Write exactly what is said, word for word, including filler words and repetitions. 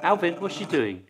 Alvin, what's she doing?